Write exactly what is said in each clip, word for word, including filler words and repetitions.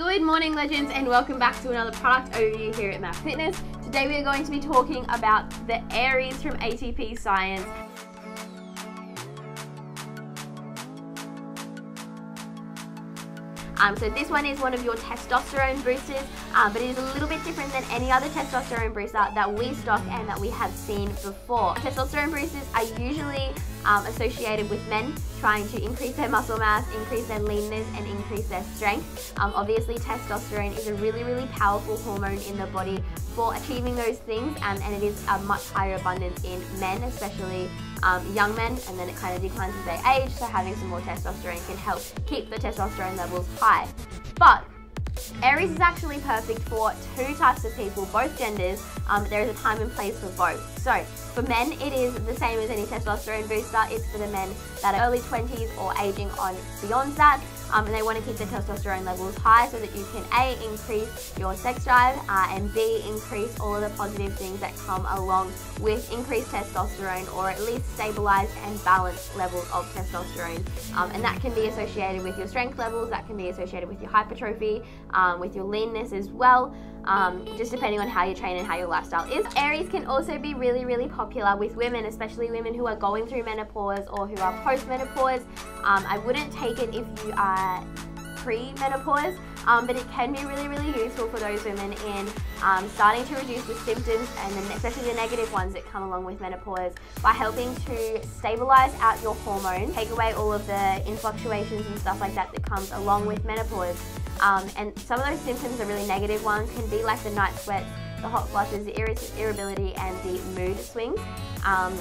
Good morning, legends, and welcome back to another product overview here at M A K Fitness. Today we are going to be talking about the Ares from A T P Science. Um, so this one is one of your testosterone boosters, um, but it is a little bit different than any other testosterone booster that we stock and that we have seen before. Testosterone boosters are usually um, associated with men trying to increase their muscle mass, increase their leanness, and increase their strength. Um, obviously, testosterone is a really, really powerful hormone in the body for achieving those things, um, and it is a much higher abundance in men, especially um, young men, and then it kind of declines as they age, so having some more testosterone can help keep the testosterone levels high. But Ares is actually perfect for two types of people, both genders. Um, there is a time and place for both. So for men, it is the same as any testosterone booster. It's for the men that are early twenties or aging on beyond that, um, and they want to keep their testosterone levels high so that you can A, increase your sex drive, uh, and B, increase all of the positive things that come along with increased testosterone, or at least stabilized and balanced levels of testosterone. Um, and that can be associated with your strength levels, that can be associated with your hypertrophy, Um, with your leanness as well, um, just depending on how you train and how your lifestyle is. Ares can also be really, really popular with women, especially women who are going through menopause or who are post-menopause. Um, I wouldn't take it if you are pre-menopause, um, but it can be really, really useful for those women in um, starting to reduce the symptoms, and then especially the negative ones that come along with menopause, by helping to stabilize out your hormones, take away all of the influctuations and stuff like that that comes along with menopause. Um, and some of those symptoms, the really negative ones, can be like the night sweats, the hot flushes, the irrit irritability, and the mood swings. Um,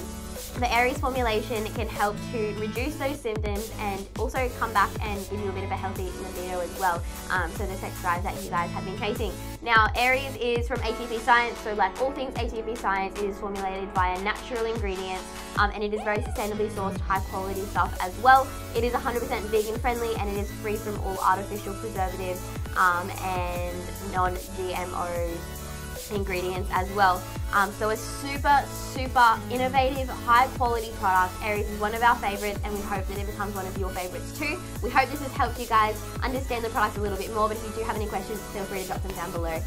the Ares formulation can help to reduce those symptoms and also come back and give you a bit of a healthy libido as well, um, so the sex drive that you guys have been chasing. Now, Ares is from A T P Science, so like all things A T P Science, it is formulated via natural ingredients, um, and it is very sustainably sourced, high quality stuff as well. It is one hundred percent vegan friendly, and it is free from all artificial preservatives um, and non G M O ingredients as well. Um, so a super, super innovative, high quality product. Ares is one of our favorites, and we hope that it becomes one of your favorites too. We hope this has helped you guys understand the product a little bit more, but if you do have any questions, feel free to drop them down below.